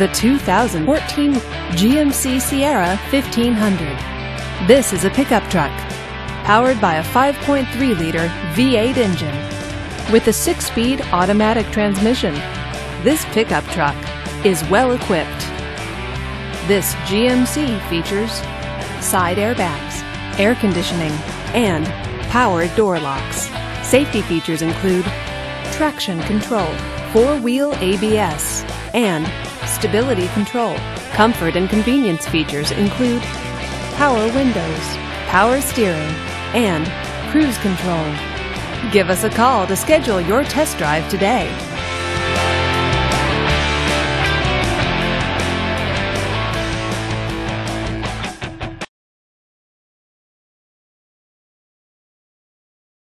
the 2014 GMC Sierra 1500. This is a pickup truck powered by a 5.3-liter V8 engine with a 6-speed automatic transmission. This pickup truck is well equipped. This GMC features side airbags, air conditioning, and power door locks. Safety features include traction control, four-wheel ABS, and stability control. Comfort and convenience features include power windows, power steering, and cruise control. Give us a call to schedule your test drive today.